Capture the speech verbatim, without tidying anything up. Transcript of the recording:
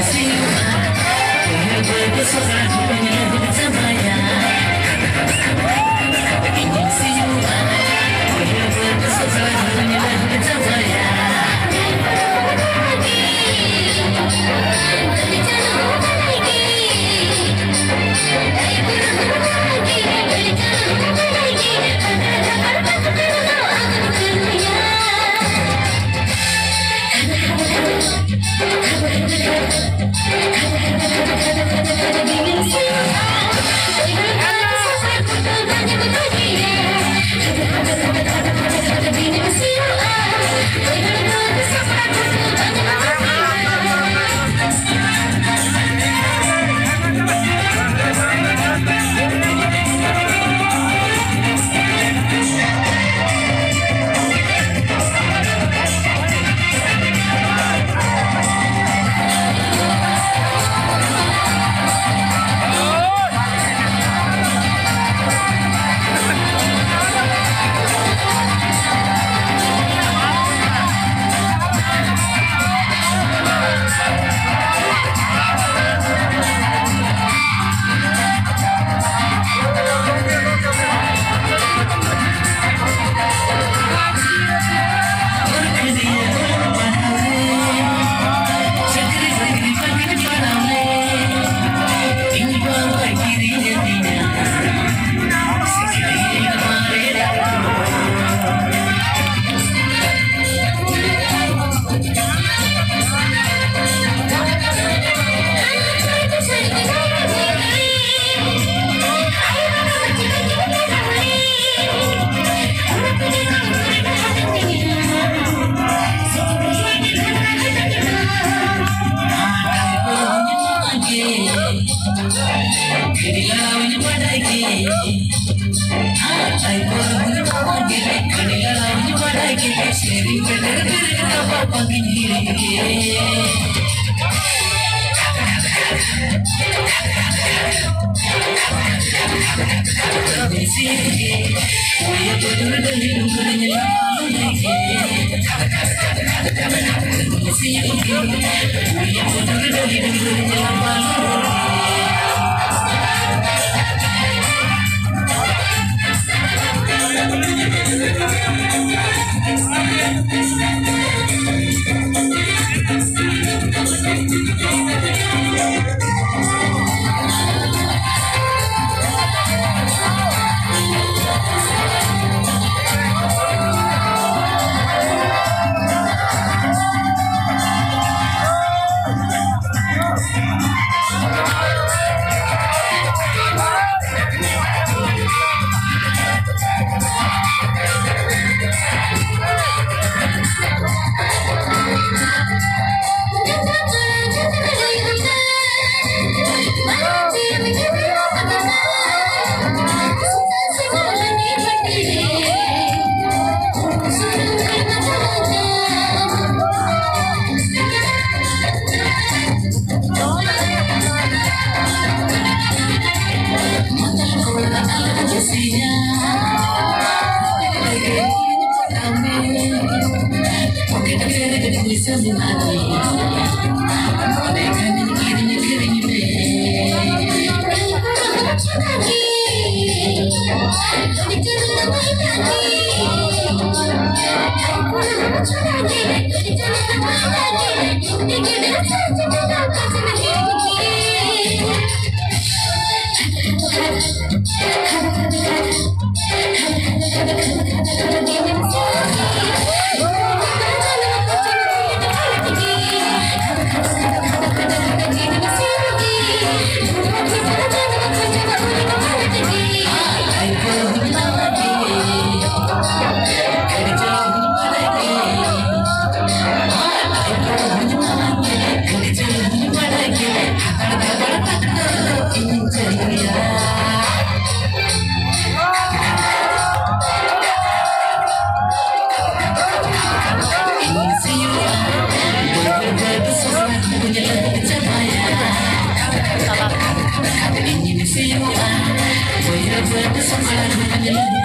I